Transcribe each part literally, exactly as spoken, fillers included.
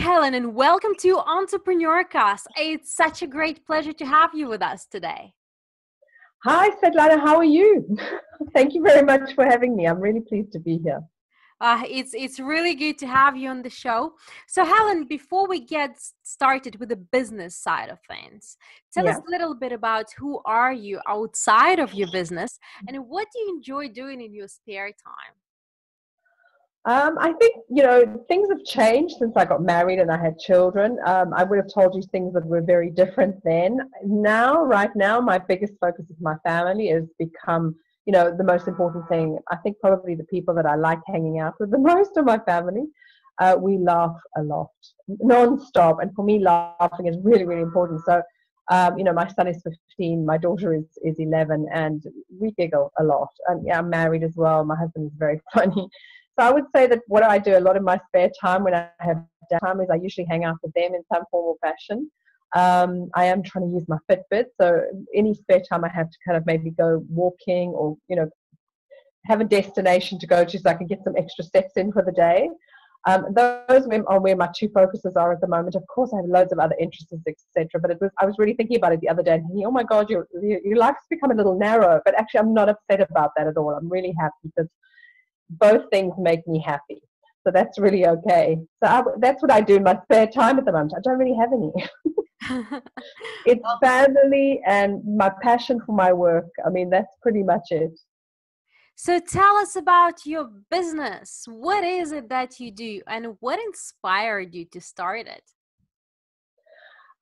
Helen, and welcome to EntrepreneurCast. It's such a great pleasure to have you with us today. Hi, Svietlana, how are you? Thank you very much for having me. I'm really pleased to be here. Uh, it's it's really good to have you on the show. So, Helen, before we get started with the business side of things, tell yeah. us a little bit about who are you outside of your business, and what do you enjoy doing in your spare time? Um, I think, you know, things have changed since I got married and I had children. Um, I would have told you things that were very different then. Now, right now, my biggest focus with my family has become, you know, the most important thing. I think probably the people that I like hanging out with the most are my family. Uh, we laugh a lot, non-stop. And for me, laughing is really, really important. So, um, you know, my son is fifteen, my daughter is, is eleven, and we giggle a lot. And yeah, I'm married as well. My husband is very funny. So I would say that what I do a lot in my spare time when I have downtime is I usually hang out with them in some form or fashion. Um, I am trying to use my Fitbit, so any spare time I have to kind of maybe go walking or, you know, have a destination to go to so I can get some extra steps in for the day. Um, those are where my two focuses are at the moment. Of course, I have loads of other interests, et cetera. But it was, I was really thinking about it the other day and thinking, oh my God, your, your life's become a little narrow. But actually, I'm not upset about that at all. I'm really happy because both things make me happy. So that's really okay. So I, that's what I do in my spare time at the moment. I don't really have any. It's family and my passion for my work. I mean, that's pretty much it. So tell us about your business. What is it that you do and what inspired you to start it?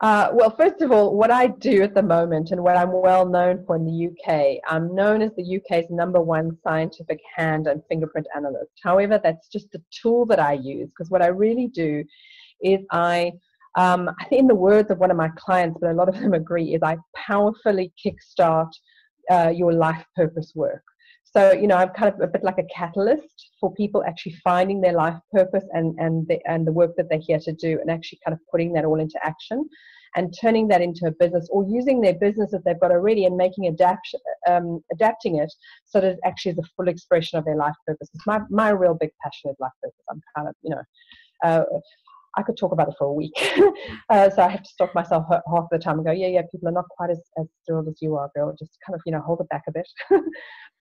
Uh, well, first of all, what I do at the moment and what I'm well known for in the U K, I'm known as the U K's number one scientific hand and fingerprint analyst. However, that's just the tool that I use, because what I really do is I, um, I think in the words of one of my clients, but a lot of them agree, is I powerfully kickstart uh, your life purpose work. So, you know, I'm kind of a bit like a catalyst for people actually finding their life purpose and, and, the, and the work that they're here to do, and actually kind of putting that all into action and turning that into a business, or using their business that they've got already and making adapt, um, adapting it so that it actually is a full expression of their life purpose. It's my, my real big passion is life purpose. I'm kind of, you know, uh, I could talk about it for a week. uh, so I have to stop myself half the time and go, yeah, yeah, people are not quite as, as thrilled as you are, girl. Just kind of, you know, hold it back a bit.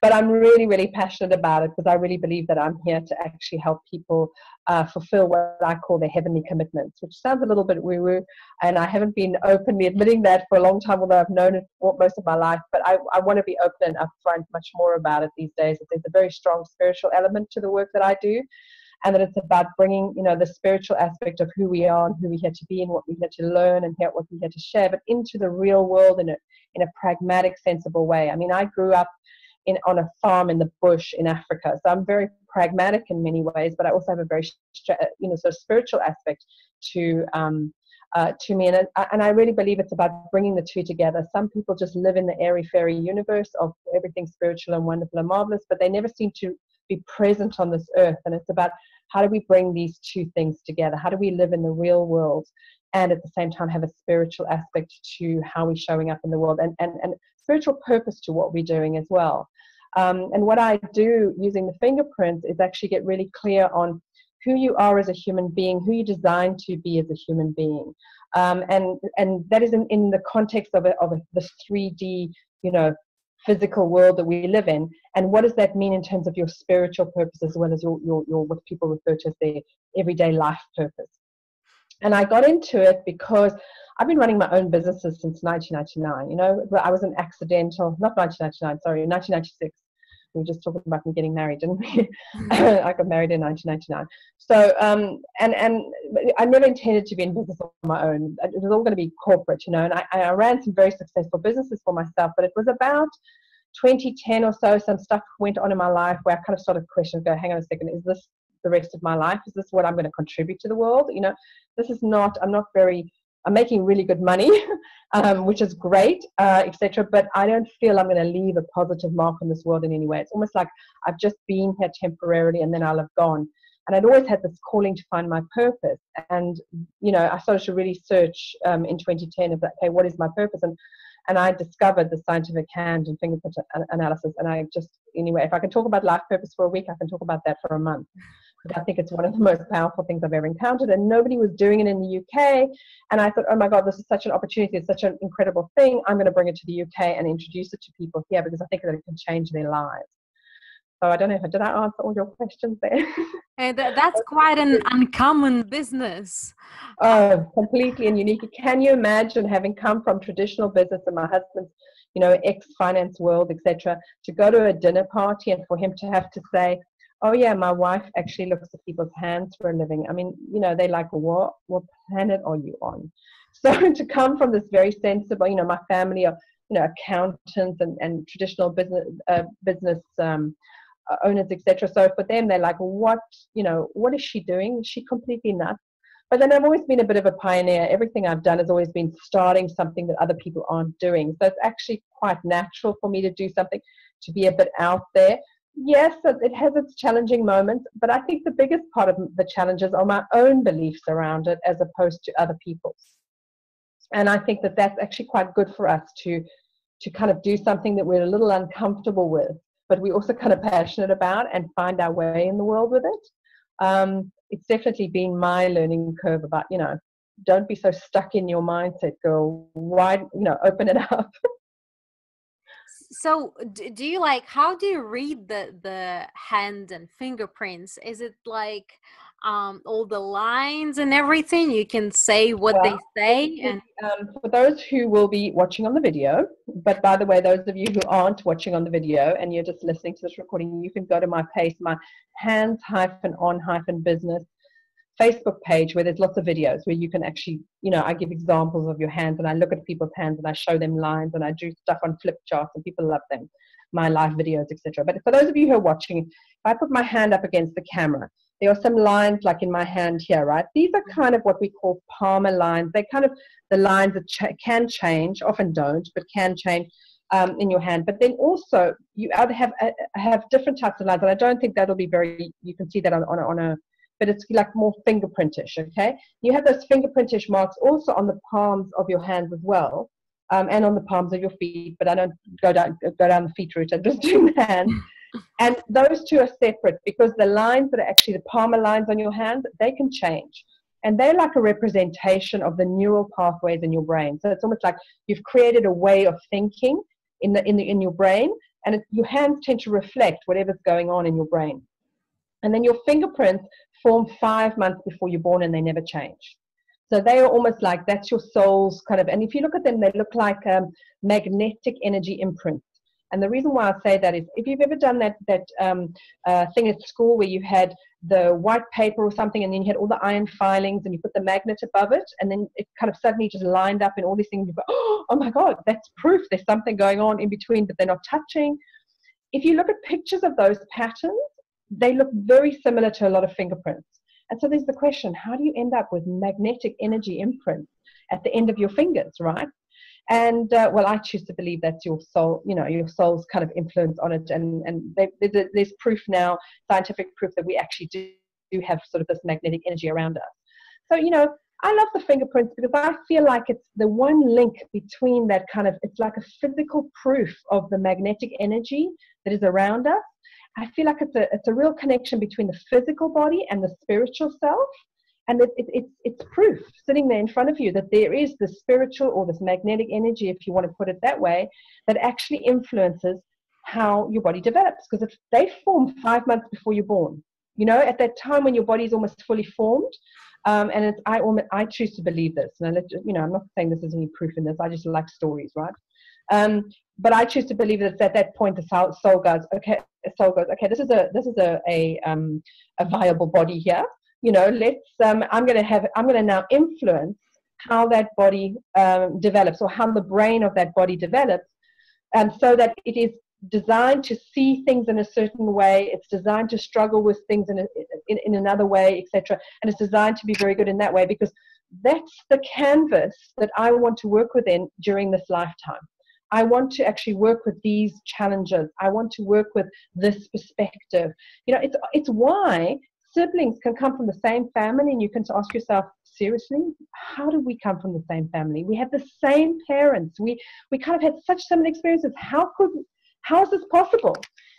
But I'm really, really passionate about it because I really believe that I'm here to actually help people uh, fulfill what I call their heavenly commitments, which sounds a little bit woo-woo. And I haven't been openly admitting that for a long time, although I've known it for most of my life. But I, I want to be open and upfront much more about it these days. That there's a very strong spiritual element to the work that I do. And that it's about bringing, you know, the spiritual aspect of who we are and who we're here to be and what we're here to learn and what we're here to share, but into the real world in a, in a pragmatic, sensible way. I mean, I grew up in on a farm in the bush in Africa, so I'm very pragmatic in many ways, but I also have a very, you know, sort of spiritual aspect to um, uh, to me. And I, and I really believe it's about bringing the two together. Some people just live in the airy-fairy universe of everything spiritual and wonderful and marvelous, but they never seem to be present on this earth. And it's about, how do we bring these two things together? How do we live in the real world and at the same time have a spiritual aspect to how we're showing up in the world, and, and, and spiritual purpose to what we're doing as well. Um, and what I do using the fingerprints is actually get really clear on who you are as a human being, who you're designed to be as a human being. Um, and, and that is in, in the context of, a, of a, this three D, you know, physical world that we live in, and what does that mean in terms of your spiritual purpose as well as your, your, your what people refer to as their everyday life purpose. And I got into it because I've been running my own businesses since nineteen ninety-nine, you know, I was an accidental, not nineteen ninety-nine, sorry, nineteen ninety-six. We were just talking about me getting married, didn't we? I got married in nineteen ninety-nine. So, um, and, and I never intended to be in business on my own. It was all going to be corporate, you know, and I, I ran some very successful businesses for myself, but it was about twenty ten or so, some stuff went on in my life where I kind of started questioning, go, hang on a second, is this the rest of my life? Is this what I'm going to contribute to the world? You know, this is not, I'm not very... I'm making really good money, um, which is great, uh, et cetera. But I don't feel I'm going to leave a positive mark on this world in any way. It's almost like I've just been here temporarily and then I'll have gone. And I'd always had this calling to find my purpose. And, you know, I started to really search um, in twenty ten about, okay, what is my purpose? And and I discovered the scientific hand and fingerprint analysis. And I just, anyway, if I can talk about life purpose for a week, I can talk about that for a month. I think it's one of the most powerful things I've ever encountered, and nobody was doing it in the U K. And I thought, oh my God, this is such an opportunity. It's such an incredible thing. I'm going to bring it to the U K and introduce it to people here, because I think that it can change their lives. So I don't know if I did I answer all your questions there. Hey, that, that's quite an uncommon business. Oh, completely and unique. Can you imagine having come from traditional business and my husband's, you know, ex-finance world, et cetera, to go to a dinner party and for him to have to say, oh yeah, my wife actually looks at people's hands for a living. I mean, you know, they like, what, what planet are you on? So to come from this very sensible, you know, my family are, you know, accountants and, and traditional business, uh, business um, owners, et cetera. So for them, they're like, what, you know, what is she doing? Is she completely nuts? But then I've always been a bit of a pioneer. Everything I've done has always been starting something that other people aren't doing. So it's actually quite natural for me to do something, to be a bit out there. Yes, it has its challenging moments, but I think the biggest part of the challenges are my own beliefs around it as opposed to other people's. And I think that that's actually quite good for us to, to kind of do something that we're a little uncomfortable with, but we're also kind of passionate about and find our way in the world with it. Um, it's definitely been my learning curve about, you know, don't be so stuck in your mindset, girl. Why, you know, open it up. So do you like, how do you read the, the hand and fingerprints? Is it like um, all the lines and everything? You can say what well, they say? And um, for those who will be watching on the video, but by the way, those of you who aren't watching on the video and you're just listening to this recording, you can go to my page, my hands-on-business Facebook page, where there's lots of videos where you can actually, you know, I give examples of your hands and I look at people's hands and I show them lines and I do stuff on flip charts and people love them, my live videos, et cetera. But for those of you who are watching, if I put my hand up against the camera, there are some lines like in my hand here, right? These are kind of what we call palmar lines. They're kind of the lines that ch- can change, often don't, but can change um, in your hand. But then also you either have uh, have different types of lines, and I don't think that'll be very, you can see that on, on, on a, but it's like more fingerprintish, okay? You have those fingerprintish marks also on the palms of your hands as well, um, and on the palms of your feet, but I don't go down go down the feet route, I'm just doing the hands. And those two are separate because the lines that are actually the palmar lines on your hands, they can change. And they're like a representation of the neural pathways in your brain. So it's almost like you've created a way of thinking in, the, in, the, in your brain, and it, your hands tend to reflect whatever's going on in your brain. And then your fingerprints form five months before you're born and they never change. So they are almost like, that's your soul's kind of, and if you look at them, they look like um, magnetic energy imprints. And the reason why I say that is if you've ever done that, that um, uh, thing at school where you had the white paper or something and then you had all the iron filings and you put the magnet above it and then it kind of suddenly just lined up and all these things, you go, oh my God, that's proof there's something going on in between that they're not touching. If you look at pictures of those patterns, they look very similar to a lot of fingerprints. And so there's the question, how do you end up with magnetic energy imprints at the end of your fingers, right? And, uh, well, I choose to believe that's your soul, you know, your soul's kind of influence on it. And, and they, there's, there's proof now, scientific proof that we actually do, do have sort of this magnetic energy around us. So, you know, I love the fingerprints because I feel like it's the one link between that kind of, it's like a physical proof of the magnetic energy that is around us. I feel like it's a, it's a real connection between the physical body and the spiritual self. And it, it, it's, it's proof sitting there in front of you that there is the spiritual or this magnetic energy, if you want to put it that way, that actually influences how your body develops. Because if they form five months before you're born, you know, at that time when your body is almost fully formed, um, and it's, I, I choose to believe this. And I let you, you know, I'm not saying this is any proof in this. I just like stories, right? Um, but I choose to believe that it's at that point the soul goes, okay, soul goes, okay, this is a this is a a, um, a viable body here. You know, let's um, I'm gonna have I'm gonna now influence how that body um, develops or how the brain of that body develops, and um, so that it is designed to see things in a certain way. It's designed to struggle with things in a, in, in another way, et cetera. And it's designed to be very good in that way because that's the canvas that I want to work within during this lifetime. I want to actually work with these challenges. I want to work with this perspective. You know, it's it's why siblings can come from the same family and you can ask yourself, seriously, how do we come from the same family? We have the same parents. We we kind of had such similar experiences. How could, how is this possible?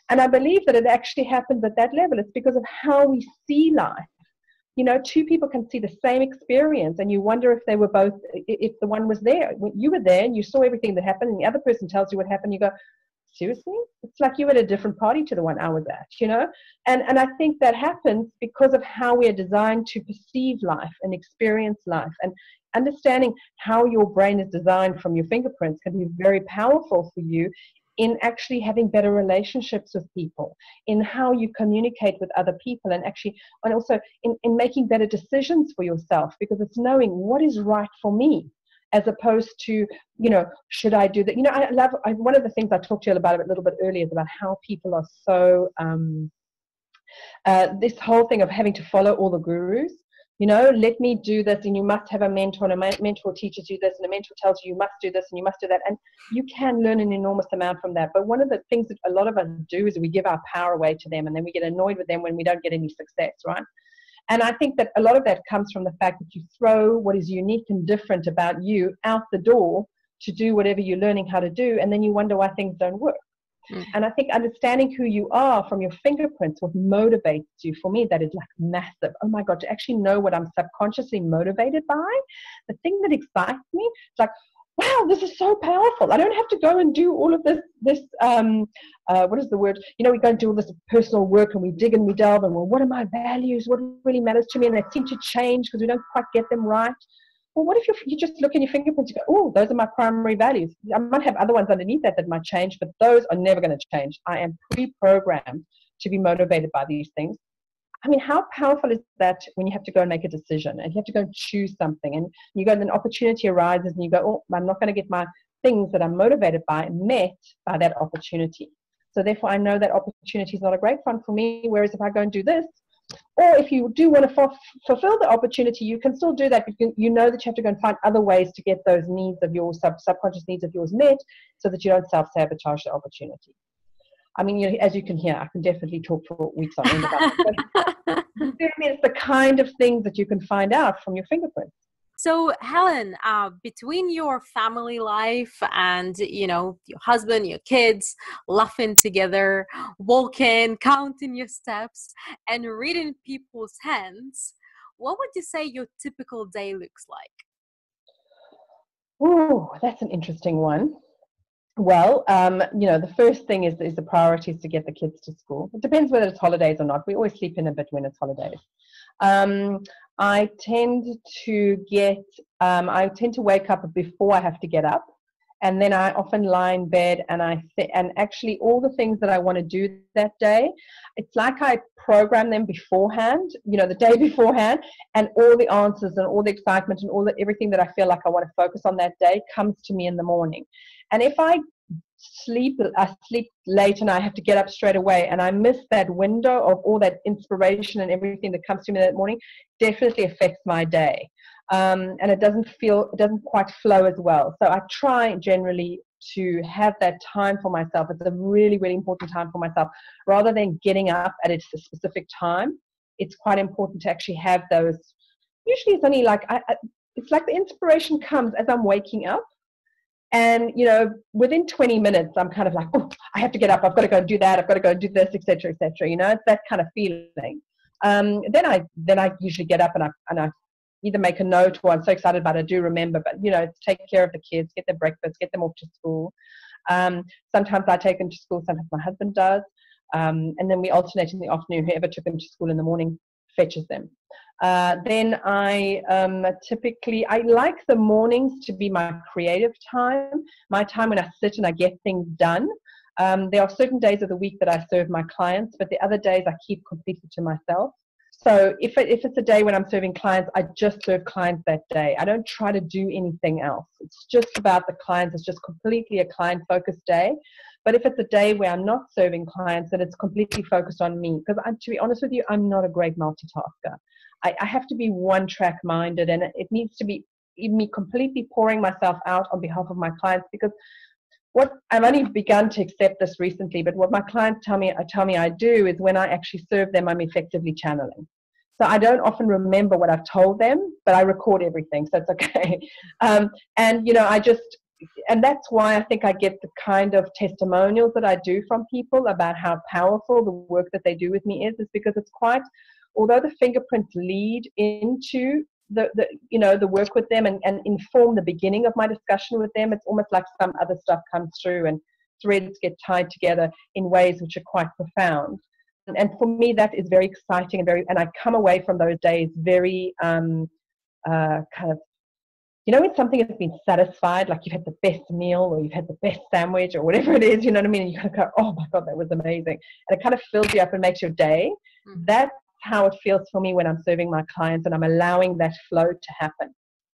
And I believe that it actually happens at that level. It's because of how we see life. You know, two people can see the same experience and you wonder if they were both, if the one was there. You were there and you saw everything that happened, and the other person tells you what happened. You go, seriously? It's like you were at a different party to the one I was at, you know? And, and I think that happens because of how we are designed to perceive life and experience life. And understanding how your brain is designed from your fingerprints can be very powerful for you in actually having better relationships with people, in how you communicate with other people, and actually, and also in, in making better decisions for yourself, because it's knowing what is right for me, as opposed to, you know, should I do that? You know, I love, I, one of the things I talked to you about a little bit earlier is about how people are so, um, uh, this whole thing of having to follow all the gurus. You know, let me do this, and you must have a mentor, and a mentor teaches you this, and a mentor tells you you must do this, and you must do that. And you can learn an enormous amount from that. But one of the things that a lot of us do is we give our power away to them, and then we get annoyed with them when we don't get any success, right? And I think that a lot of that comes from the fact that you throw what is unique and different about you out the door to do whatever you're learning how to do, and then you wonder why things don't work. And I think understanding who you are from your fingerprints, what motivates you, for me, that is like massive. Oh my God, to actually know what I'm subconsciously motivated by, the thing that excites me, it's like, wow, this is so powerful. I don't have to go and do all of this, this um, uh, what is the word? You know, we go and do all this personal work, and we dig and we delve, and well, what are my values? What really matters to me? And they seem to change because we don't quite get them right. Well, what if you, you just look in your fingerprints and go, oh, those are my primary values. I might have other ones underneath that that might change, but those are never going to change. I am pre-programmed to be motivated by these things. I mean, how powerful is that when you have to go and make a decision, and you have to go and choose something, and you go, and an opportunity arises, and you go, oh, I'm not going to get my things that I'm motivated by met by that opportunity. So therefore, I know that opportunity is not a great one for me, whereas if I go and do this, or if you do want to f- fulfill the opportunity, you can still do that, because you know that you have to go and find other ways to get those needs of your sub- subconscious needs of yours met, so that you don't self-sabotage the opportunity. I mean, you know, as you can hear, I can definitely talk for weeks on end about it. It's the kind of things that you can find out from your fingerprints. So, Helen, uh, between your family life and, you know, your husband, your kids, laughing together, walking, counting your steps, and reading people's hands, what would you say your typical day looks like? Ooh, that's an interesting one. Well, um, you know, the first thing is, is the priority is to get the kids to school. It depends whether it's holidays or not. We always sleep in a bit when it's holidays. Um, I tend to get, um, I tend to wake up before I have to get up, and then I often lie in bed, and I th- and actually all the things that I want to do that day, it's like I program them beforehand, you know, the day beforehand, and all the answers and all the excitement and all the everything that I feel like I want to focus on that day comes to me in the morning. And if I sleep, I sleep late and I have to get up straight away, and I miss that window of all that inspiration and everything that comes to me that morning, definitely affects my day. Um, and it doesn't feel, it doesn't quite flow as well. So I try generally to have that time for myself. It's a really, really important time for myself. Rather than getting up at a specific time, it's quite important to actually have those. Usually it's only like, I, I, it's like the inspiration comes as I'm waking up. And, you know, within twenty minutes, I'm kind of like, oh, I have to get up. I've got to go and do that. I've got to go and do this, et cetera, et cetera. You know, it's that kind of feeling. Um, then I then I usually get up and I and I either make a note, or I'm so excited about it, I do remember. But, you know, take care of the kids, get their breakfast, get them off to school. Um, sometimes I take them to school. Sometimes my husband does. Um, and then we alternate in the afternoon. Whoever took them to school in the morning fetches them. Uh, then I um, typically, I like the mornings to be my creative time, my time when I sit and I get things done. Um, there are certain days of the week that I serve my clients, but the other days I keep completely to myself. So if, it, if it's a day when I'm serving clients, I just serve clients that day. I don't try to do anything else. It's just about the clients. It's just completely a client-focused day. But if it's a day where I'm not serving clients, then it's completely focused on me. Because I'm, to be honest with you, I'm not a great multitasker. I, I have to be one-track minded, and it needs to be me completely pouring myself out on behalf of my clients, because what I've only begun to accept this recently, but what my clients tell me, tell me I do is when I actually serve them, I'm effectively channeling. So I don't often remember what I've told them, but I record everything, so it's okay. Um, and, you know, I just and that's why I think I get the kind of testimonials that I do from people about how powerful the work that they do with me is, is because it's quite, although the fingerprints lead into the, the you know, the work with them and, and inform the beginning of my discussion with them, it's almost like some other stuff comes through and threads get tied together in ways which are quite profound. And, and for me, that is very exciting and very, and I come away from those days very um, uh, kind of, you know, when something has been satisfied, like you've had the best meal or you've had the best sandwich or whatever it is, you know what I mean? And you kind of go, oh my God, that was amazing. And it kind of fills you up and makes your day. Mm-hmm. That's how it feels for me when I'm serving my clients and I'm allowing that flow to happen.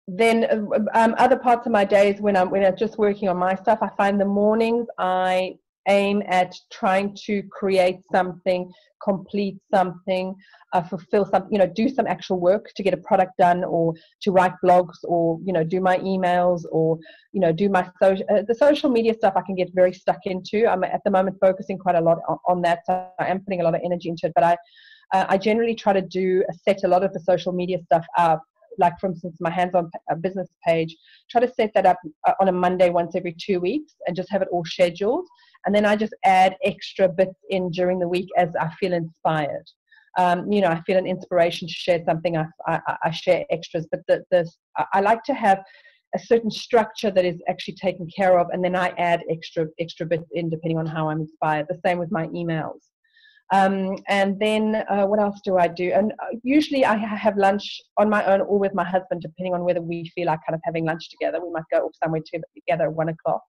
Then um, other parts of my days when I'm, when I'm just working on my stuff, I find the mornings I aim at trying to create something, complete something, uh, fulfill something, you know, do some actual work to get a product done or to write blogs or, you know, do my emails or, you know, do my social, uh, the social media stuff I can get very stuck into. I'm at the moment focusing quite a lot on, on that. So I am putting a lot of energy into it, but I, uh, I generally try to do, set a lot of the social media stuff up. Like, for instance, my hands-on business page, try to set that up on a Monday once every two weeks and just have it all scheduled. And then I just add extra bits in during the week as I feel inspired. Um, you know, I feel an inspiration to share something. I, I, I share extras, but the, the, I like to have a certain structure that is actually taken care of. And then I add extra, extra bits in depending on how I'm inspired. The same with my emails. Um, and then uh, what else do I do? And usually I have lunch on my own or with my husband, depending on whether we feel like kind of having lunch together. We might go off somewhere together at one o'clock.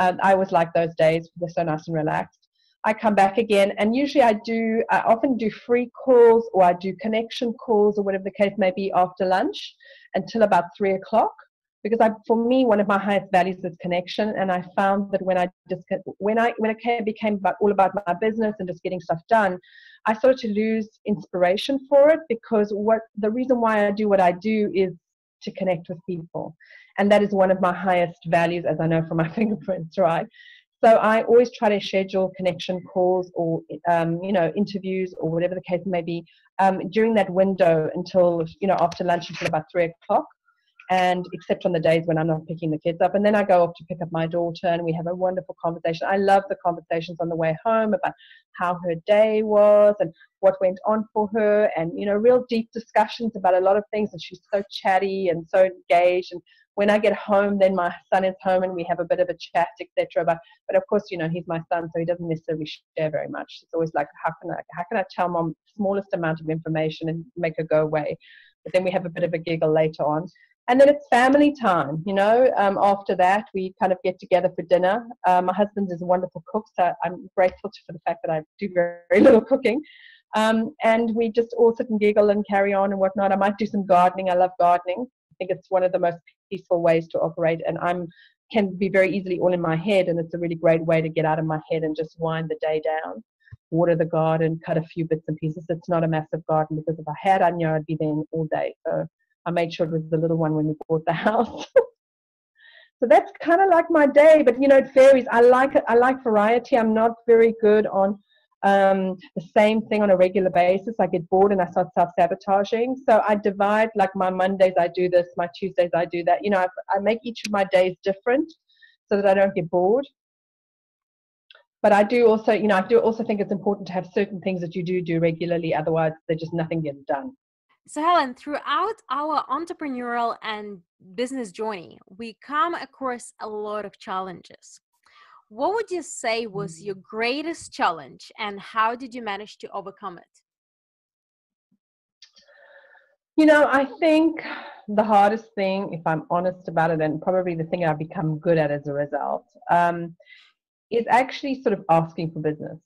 Um, I always like those days. They're so nice and relaxed. I come back again, and usually I do, I often do free calls or I do connection calls or whatever the case may be after lunch until about three o'clock. Because I, for me, one of my highest values is connection, and I found that when I just when I when it became about, all about my business and just getting stuff done, I started to lose inspiration for it because what the reason why I do what I do is to connect with people, and that is one of my highest values, as I know from my fingerprints, right? So I always try to schedule connection calls or um, you know, interviews or whatever the case may be um, during that window until, you know, after lunch until about three o'clock. And except on the days when I'm not picking the kids up. And then I go off to pick up my daughter and we have a wonderful conversation. I love the conversations on the way home about how her day was and what went on for her and, you know, real deep discussions about a lot of things. And she's so chatty and so engaged. And when I get home, then my son is home and we have a bit of a chat, et cetera. But, but of course, you know, he's my son, so he doesn't necessarily share very much. It's always like, how can I, how can I tell mom the smallest amount of information and make her go away? But then we have a bit of a giggle later on. And then it's family time, you know. Um, after that, we kind of get together for dinner. Uh, my husband is a wonderful cook, so I'm grateful for the fact that I do very, very little cooking. Um, and we just all sit and giggle and carry on and whatnot. I might do some gardening. I love gardening. I think it's one of the most peaceful ways to operate. And I'm can be very easily all in my head, and it's a really great way to get out of my head and just wind the day down. Water the garden, cut a few bits and pieces. It's not a massive garden because if I had, I know I'd be there all day. So I made sure it was the little one when we bought the house. So that's kind of like my day, but you know, it varies. I like I like variety. I'm not very good on um, the same thing on a regular basis. I get bored and I start self-sabotaging. So I divide, like my Mondays I do this, my Tuesdays I do that. You know, I, I make each of my days different so that I don't get bored. But I do also, you know, I do also think it's important to have certain things that you do do regularly. Otherwise, they're just nothing gets done. So Helen, throughout our entrepreneurial and business journey, we come across a lot of challenges. What would you say was your greatest challenge and how did you manage to overcome it? You know, I think the hardest thing, if I'm honest about it, and probably the thing I've become good at as a result, um, is actually sort of asking for business.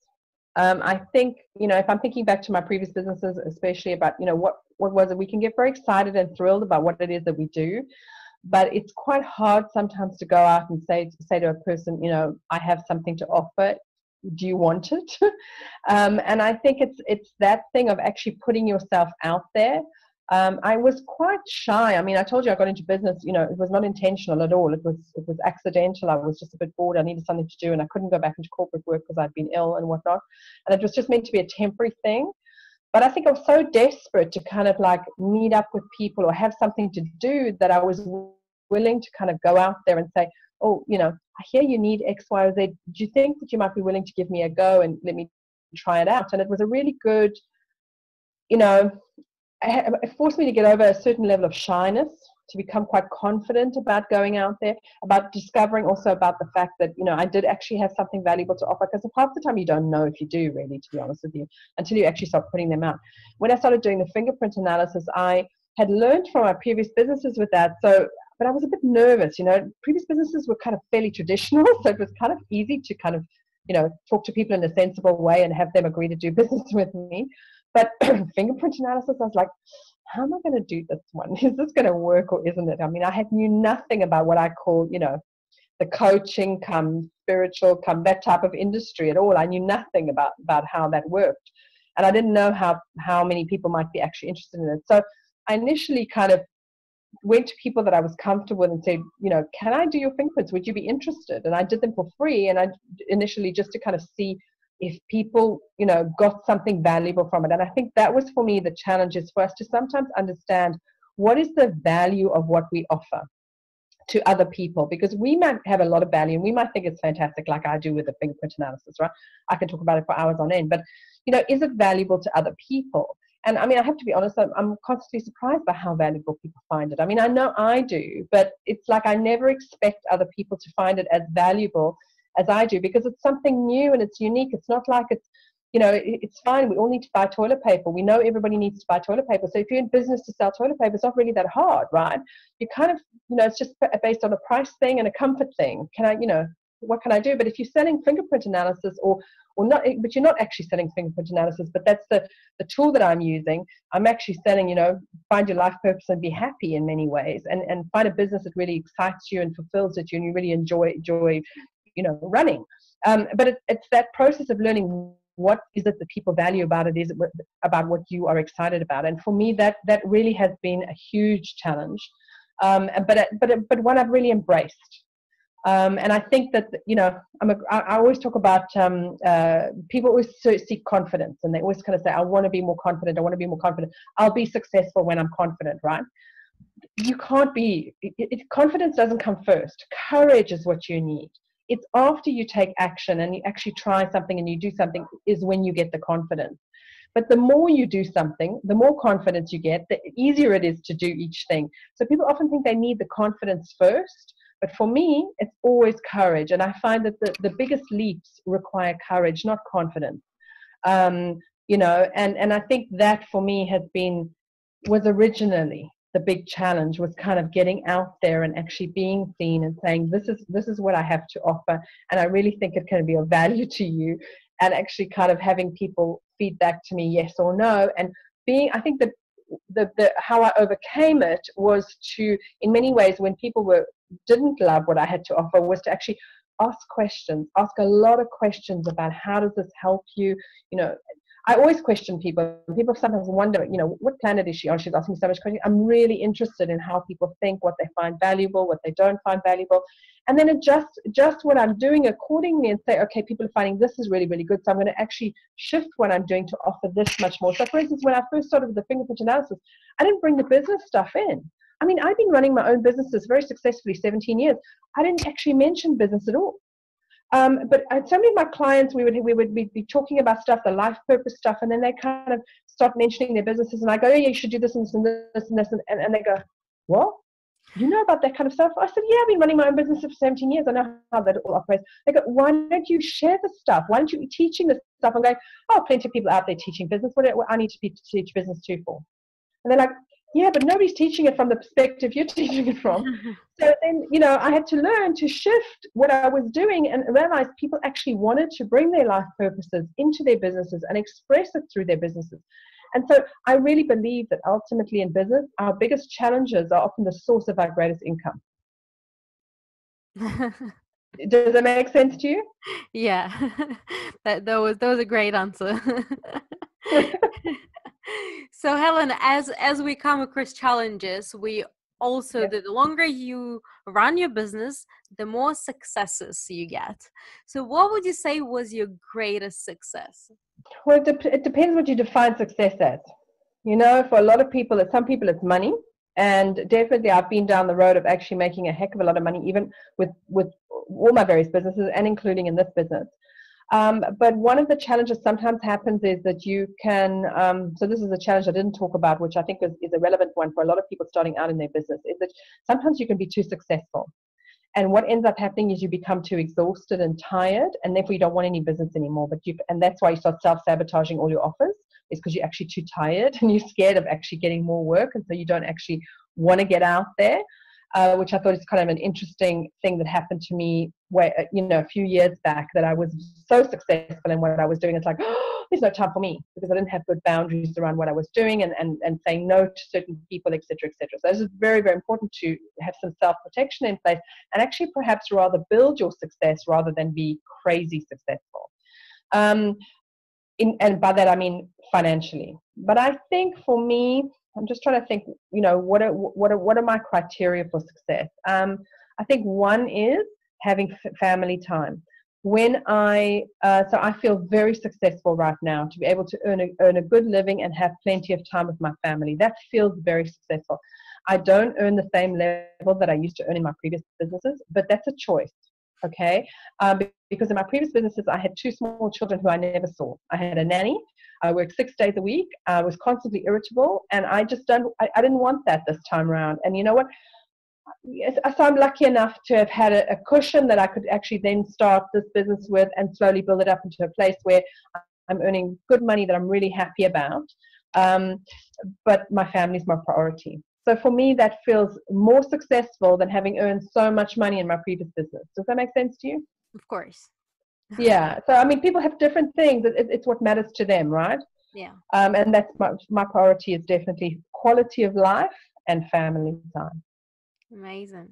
Um, I think, you know, if I'm thinking back to my previous businesses, especially about, you know, what, what was it? We can get very excited and thrilled about what it is that we do, but it's quite hard sometimes to go out and say, to say to a person, you know, I have something to offer. Do you want it? um, and I think it's, it's that thing of actually putting yourself out there. Um, I was quite shy. I mean, I told you I got into business, you know, it was not intentional at all. It was it was accidental. I was just a bit bored. I needed something to do and I couldn't go back into corporate work because I'd been ill and whatnot. And it was just meant to be a temporary thing. But I think I was so desperate to kind of like meet up with people or have something to do that I was willing to kind of go out there and say, oh, you know, I hear you need X, Y, or Z. Do you think that you might be willing to give me a go and let me try it out? And it was a really good, you know, it forced me to get over a certain level of shyness, to become quite confident about going out there, about discovering also about the fact that, you know, I did actually have something valuable to offer, because half the time you don't know if you do, really, to be honest with you, until you actually start putting them out. When I started doing the fingerprint analysis, I had learned from my previous businesses with that, so, but I was a bit nervous, you know. Previous businesses were kind of fairly traditional, so it was kind of easy to kind of, you know, talk to people in a sensible way and have them agree to do business with me. But fingerprint analysis, I was like, how am I going to do this one? Is this going to work or isn't it? I mean, I had knew nothing about what I call, you know, the coaching come spiritual come that type of industry at all. I knew nothing about, about how that worked. And I didn't know how, how many people might be actually interested in it. So I initially kind of went to people that I was comfortable with and said, you know, can I do your fingerprints? Would you be interested? And I did them for free. And I initially just to kind of see if people, you know, got something valuable from it. And I think that was for me the challenge, is for us to sometimes understand what is the value of what we offer to other people, because we might have a lot of value and we might think it's fantastic, like I do with the fingerprint analysis, right? I can talk about it for hours on end, but, you know, is it valuable to other people? And I mean, I have to be honest, I'm, I'm constantly surprised by how valuable people find it. I mean, I know I do, but it's like I never expect other people to find it as valuable as I do, because it's something new and it's unique. It's not like it's, you know, it's fine. We all need to buy toilet paper. We know everybody needs to buy toilet paper. So if you're in business to sell toilet paper, it's not really that hard, right? You kind of, you know, it's just based on a price thing and a comfort thing. Can I, you know, what can I do? But if you're selling fingerprint analysis or, or not, but you're not actually selling fingerprint analysis, but that's the, the tool that I'm using. I'm actually selling, you know, find your life purpose and be happy in many ways, and, and find a business that really excites you and fulfills it, and you really enjoy, enjoy, you know, running. Um, but it, it's that process of learning what is it that people value about it, is it about what you are excited about. And for me, that that really has been a huge challenge, um, but but but one I've really embraced. Um, and I think that, you know, I'm a, I always talk about um, uh, people always seek confidence, and they always kind of say, I want to be more confident. I want to be more confident. I'll be successful when I'm confident, right? You can't be, it, it, confidence doesn't come first. Courage is what you need. It's after you take action and you actually try something and you do something is when you get the confidence. But the more you do something, the more confidence you get, the easier it is to do each thing. So people often think they need the confidence first, but for me, it's always courage. And I find that the, the biggest leaps require courage, not confidence. Um, you know, and, and I think that for me has been, was originally the big challenge, was kind of getting out there and actually being seen and saying, this is this is what I have to offer, and I really think it can be of value to you, and actually kind of having people feedback to me yes or no. And being, I think that the, the how I overcame it was to, in many ways, when people were didn't love what I had to offer, was to actually ask questions, ask a lot of questions about how does this help you, you know. I always question people. People sometimes wonder, you know, what planet is she on? She's asking me so much questions. I'm really interested in how people think, what they find valuable, what they don't find valuable. And then adjust just what I'm doing accordingly and say, okay, people are finding this is really, really good. So I'm going to actually shift what I'm doing to offer this much more. So for instance, when I first started with the fingerprint analysis, I didn't bring the business stuff in. I mean, I've been running my own businesses very successfully, seventeen years. I didn't actually mention business at all. Um, but so many of my clients, we would we would we'd be talking about stuff, the life purpose stuff, and then they kind of start mentioning their businesses, and I go, oh, yeah, you should do this and this and this and this, and, and they go, what? You know about that kind of stuff? I said, yeah, I've been running my own business for seventeen years. I know how that all operates. They go, why don't you share this stuff? Why don't you be teaching this stuff? I'm going, oh, plenty of people out there teaching business. What do I need to be to teach business too for? And they're like, yeah, but nobody's teaching it from the perspective you're teaching it from. So then, you know, I had to learn to shift what I was doing and realize people actually wanted to bring their life purposes into their businesses and express it through their businesses. And so I really believe that ultimately in business, our biggest challenges are often the source of our greatest income. Does that make sense to you? Yeah, that, that, was, that was a great answer. So Helen, as as we come across challenges, we also, yeah. the longer you run your business, the more successes you get. So what would you say was your greatest success? Well, it, de- it depends what you define success as. You know, for a lot of people, some people it's money, And definitely I've been down the road of actually making a heck of a lot of money, even with, with all my various businesses and including in this business. Um, but one of the challenges sometimes happens is that you can, um, so this is a challenge I didn't talk about, which I think is, is a relevant one for a lot of people starting out in their business, is that sometimes you can be too successful. And what ends up happening is you become too exhausted and tired, and therefore you don't want any business anymore. But you, and that's why you start self-sabotaging all your offers, is because you're actually too tired and you're scared of actually getting more work. And so you don't actually want to get out there, uh, which I thought is kind of an interesting thing that happened to me where, you know, a few years back, that I was so successful in what I was doing. It's like, oh, there's no time for me, because I didn't have good boundaries around what I was doing, and, and, and saying no to certain people, et cetera, et cetera. So this is very, very important to have some self-protection in place, and actually perhaps rather build your success rather than be crazy successful. Um, in, and by that, I mean financially. But I think for me, I'm just trying to think, you know, what are, what are, what are my criteria for success? Um, I think one is having family time. When I, uh, so I feel very successful right now to be able to earn a, earn a good living and have plenty of time with my family. That feels very successful. I don't earn the same level that I used to earn in my previous businesses, but that's a choice, okay? Uh, because in my previous businesses, I had two small children who I never saw. I had a nanny. I worked six days a week. I was constantly irritable, and I just don't, I, I didn't want that this time around. And you know what? Yes, so I'm lucky enough to have had a, a cushion that I could actually then start this business with and slowly build it up into a place where I'm earning good money that I'm really happy about. Um, but my family's my priority. So for me, that feels more successful than having earned so much money in my previous business. Does that make sense to you? Of course. Yeah. So, I mean, people have different things. It, it, it's what matters to them, right? Yeah. Um, and that's my, my priority is definitely quality of life and family time. Amazing.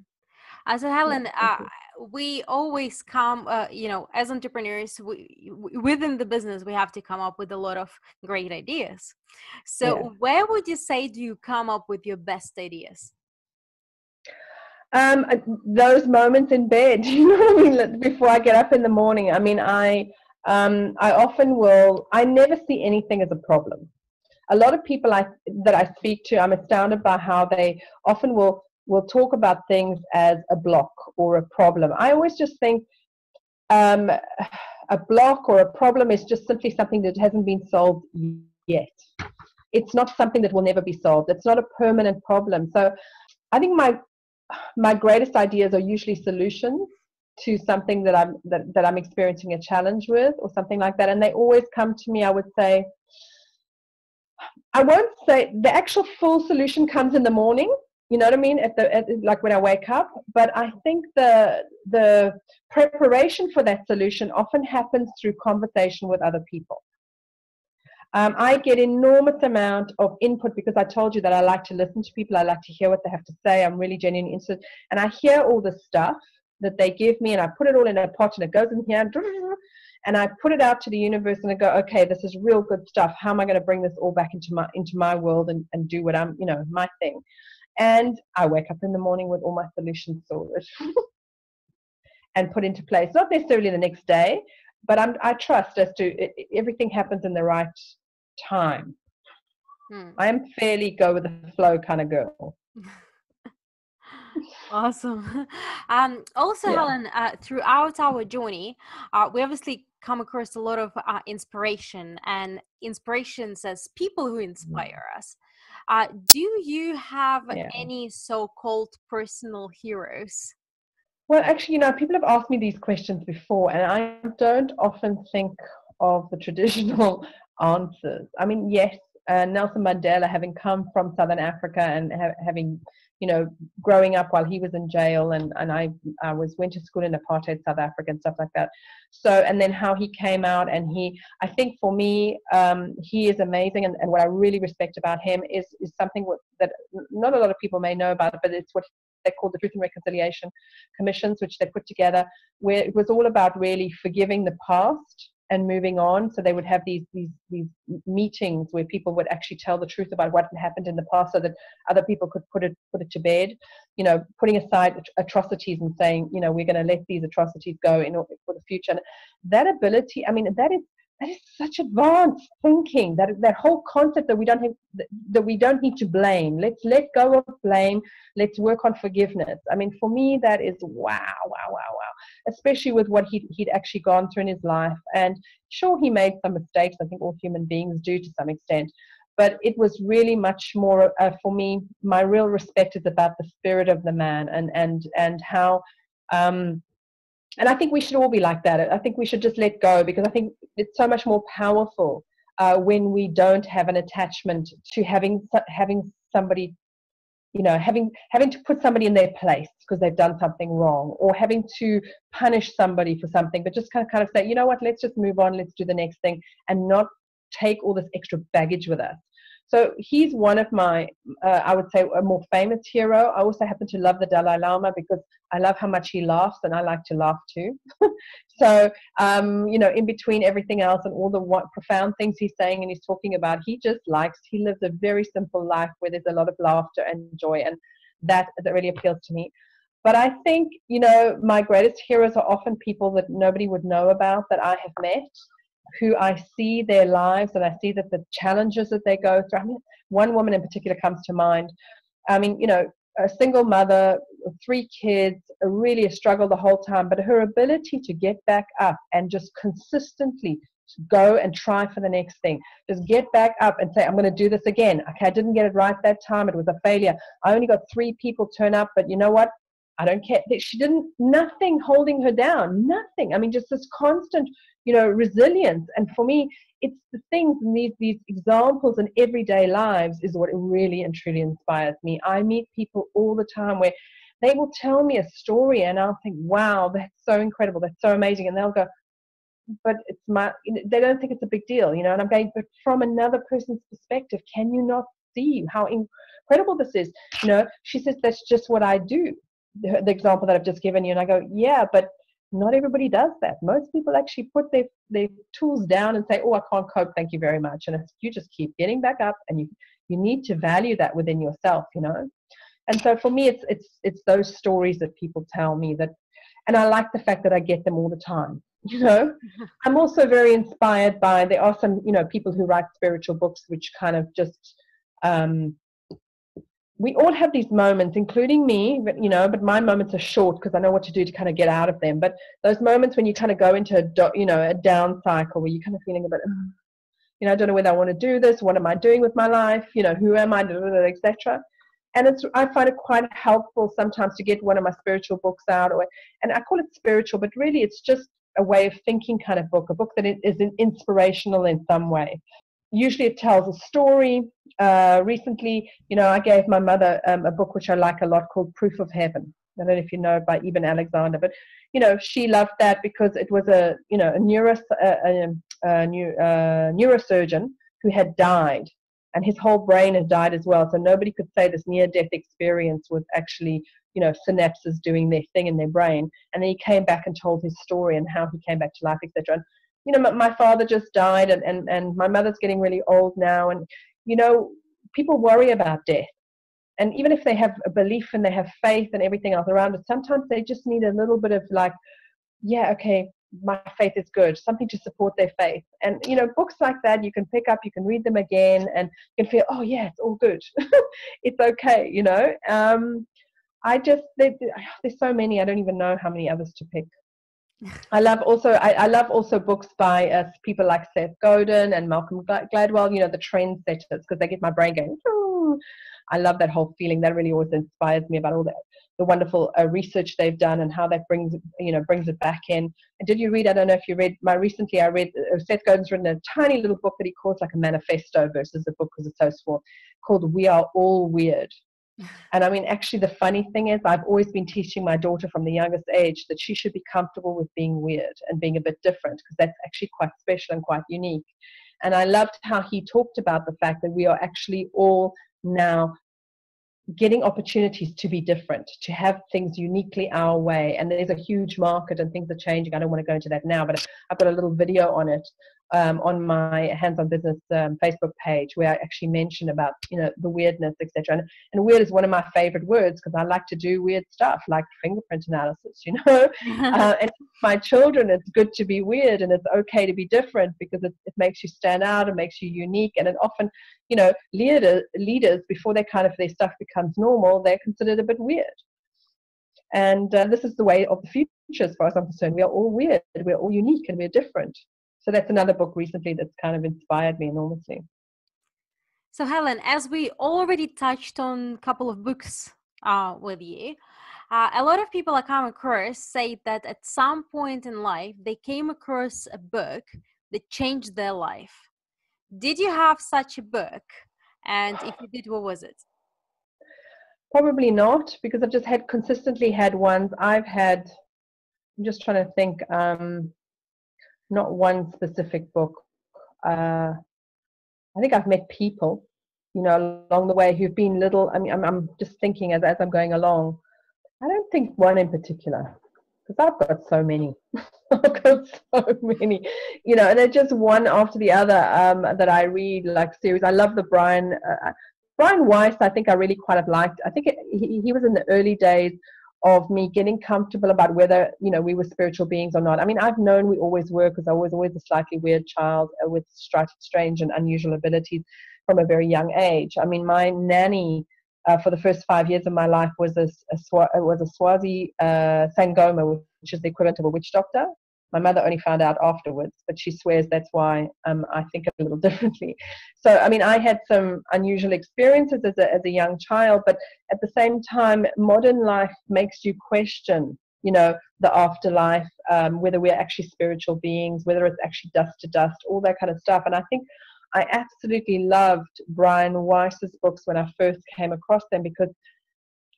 Uh, so Helen, uh, we always come, uh, you know, as entrepreneurs, we, we, within the business, we have to come up with a lot of great ideas. So yeah. Where would you say do you come up with your best ideas? Um, those moments in bed, you know what I mean? Before I get up in the morning, I mean, I, um, I often will, I never see anything as a problem. A lot of people I, that I speak to, I'm astounded by how they often will We'll talk about things as a block or a problem. I always just think um, a block or a problem is just simply something that hasn't been solved yet. It's not something that will never be solved. It's not a permanent problem. So I think my my greatest ideas are usually solutions to something that I'm that, that I'm experiencing a challenge with or something like that. And they always come to me, I would say, I won't say the actual full solution comes in the morning. You know what I mean? At the at, like when I wake up, but I think the the preparation for that solution often happens through conversation with other people. Um, I get enormous amount of input because I told you that I like to listen to people. I like to hear what they have to say. I'm really genuinely interested, and I hear all the stuff that they give me, and I put it all in a pot, and it goes in here, and I put it out to the universe, and I go, okay, this is real good stuff. How am I going to bring this all back into my into my world and and do what I'm, you know, my thing? And I wake up in the morning with all my solutions sorted and put into place. Not necessarily the next day, but I'm, I trust as to it, it, everything happens in the right time. Hmm. I'm fairly go with the flow kind of girl. Awesome. Um, also, yeah. Helen, uh, throughout our journey, uh, we obviously come across a lot of uh, inspiration and inspirations as people who inspire mm. us. Uh, do you have yeah. any so-called personal heroes? Well, actually, you know, people have asked me these questions before, and I don't often think of the traditional answers. I mean, yes, uh, Nelson Mandela, having come from Southern Africa and ha- having, you know, growing up while he was in jail, and, and I, I was went to school in apartheid South Africa and stuff like that. So, and then how he came out, and he, I think for me, um, he is amazing. And, and what I really respect about him is, is something that not a lot of people may know about, but it's what they call the Truth and Reconciliation Commissions, which they put together, where it was all about really forgiving the past and moving on. So they would have these these these meetings where people would actually tell the truth about what happened in the past, so that other people could put it put it to bed. You know, putting aside atrocities and saying, you know, we're going to let these atrocities go in order for the future. And that ability, I mean, that is that is such advanced thinking, that that whole concept that we don't have, that we don't need to blame. Let's let go of blame. Let's work on forgiveness. I mean, for me, that is wow, wow, wow, wow, especially with what he'd, he'd actually gone through in his life. And sure, he made some mistakes. I think all human beings do to some extent. But it was really much more, uh, for me, my real respect is about the spirit of the man, and and and how, um, and I think we should all be like that. I think we should just let go, because I think it's so much more powerful uh, when we don't have an attachment to having having somebody, you know, having having to put somebody in their place because they've done something wrong, or having to punish somebody for something, but just kind of, kind of say, you know what, let's just move on, let's do the next thing, and not take all this extra baggage with us. So he's one of my, uh, I would say, a more famous hero. I also happen to love the Dalai Lama because I love how much he laughs, and I like to laugh too. So, um, you know, in between everything else and all the what, profound things he's saying and he's talking about, he just likes, he lives a very simple life where there's a lot of laughter and joy, and that, that really appeals to me. But I think, you know, my greatest heroes are often people that nobody would know about that I have met, who I see their lives and I see that the challenges that they go through. I mean, one woman in particular comes to mind. I mean, you know, a single mother, three kids, really a struggle the whole time, but her ability to get back up and just consistently go and try for the next thing, just get back up and say, I'm going to do this again. Okay, I didn't get it right that time. It was a failure. I only got three people turn up, but you know what? I don't care. She didn't, nothing holding her down, nothing. I mean, just this constant, you know, resilience. And for me, it's the things and these, these examples in everyday lives is what really and truly inspires me. I meet people all the time where they will tell me a story and I'll think, wow, that's so incredible. That's so amazing. And they'll go, but it's my, they don't think it's a big deal, you know, and I'm going, but from another person's perspective, can you not see how incredible this is? You know, she says, that's just what I do. The example that I've just given you. And I go, yeah, but not everybody does that. Most people actually put their, their tools down and say, oh, I can't cope, thank you very much. And it's, you just keep getting back up, and you you need to value that within yourself, you know. And so for me, it's it's it's those stories that people tell me that, and I like the fact that I get them all the time, you know. I'm also very inspired by, there are some, you know, people who write spiritual books which kind of just um we all have these moments, including me, you know, but my moments are short because I know what to do to kind of get out of them. But those moments when you kind of go into a, do, you know, a down cycle where you're kind of feeling a bit, you know, I don't know whether I want to do this. What am I doing with my life? You know, who am I, et cetera. And it's, I find it quite helpful sometimes to get one of my spiritual books out, or, and I call it spiritual, but really it's just a way of thinking kind of book, a book that is inspirational in some way. Usually it tells a story. Uh, recently, you know, I gave my mother um, a book which I like a lot called Proof of Heaven. I don't know if you know, by Eben Alexander, but, you know, she loved that because it was a, you know, a, neuros- a, a, a new, uh, neurosurgeon who had died, and his whole brain had died as well. So nobody could say this near-death experience was actually, you know, synapses doing their thing in their brain. And then he came back and told his story and how he came back to life, et cetera. You know, my father just died, and, and, and my mother's getting really old now. And, you know, people worry about death. And even if they have a belief and they have faith and everything else around it, sometimes they just need a little bit of like, yeah, okay, my faith is good, something to support their faith. And, you know, books like that, you can pick up, you can read them again, and you can feel, oh, yeah, it's all good. It's okay, you know. Um, I just, there, there's so many, I don't even know how many others to pick. I love also I, I love also books by uh, people like Seth Godin and Malcolm Gladwell, you know, the trendsetters, because they get my brain going. Ooh. I love that whole feeling. That really always inspires me about all the, the wonderful uh, research they've done and how that brings, you know, brings it back in. And did you read, I don't know if you read, my recently I read, uh, Seth Godin's written a tiny little book that he calls like a manifesto versus a book because it's so small, called We Are All Weird. And I mean, actually, the funny thing is I've always been teaching my daughter from the youngest age that she should be comfortable with being weird and being a bit different, because that's actually quite special and quite unique. And I loved how he talked about the fact that we are actually all now getting opportunities to be different, to have things uniquely our way. And there's a huge market and things are changing. I don't want to go into that now, but I've got a little video on it um, on my Hands on Business um, Facebook page, where I actually mention about, you know, the weirdness, et cetera. And, and weird is one of my favorite words, because I like to do weird stuff, like fingerprint analysis, you know. uh, and my children, it's good to be weird, and it's okay to be different, because it, it makes you stand out, it makes you unique. And it often, you know, leader, leaders, before they kind of their stuff becomes normal, they're considered a bit weird. And uh, this is the way of the future, as far as I'm concerned. We are all weird, we're all unique, and we're different. So that's another book recently that's kind of inspired me enormously. So Helen, as we already touched on a couple of books uh, with you, uh, a lot of people I come across say that at some point in life, they came across a book that changed their life. Did you have such a book? And if you did, what was it? Probably not, because I've just had consistently had ones. I've had, I'm just trying to think, um, not one specific book. Uh, I think I've met people, you know, along the way who've been little. I mean, I'm, I'm just thinking as, as I'm going along. I don't think one in particular, because I've got so many. I've got so many, you know, and they're just one after the other um, that I read, like series. I love the Brian. Uh, Brian Weiss, I think I really quite liked. I think it, he, he was in the early days of me getting comfortable about whether, you know, we were spiritual beings or not. I mean, I've known we always were, because I was always a slightly weird child with strange and unusual abilities from a very young age. I mean, my nanny uh, for the first five years of my life was a, a, Swa- was a Swazi uh, Sangoma, which is the equivalent of a witch doctor. My mother only found out afterwards, but she swears that's why um, I think a little differently. So, I mean, I had some unusual experiences as a, as a young child, but at the same time, modern life makes you question, you know, the afterlife, um, whether we're actually spiritual beings, whether it's actually dust to dust, all that kind of stuff. And I think I absolutely loved Brian Weiss's books when I first came across them, because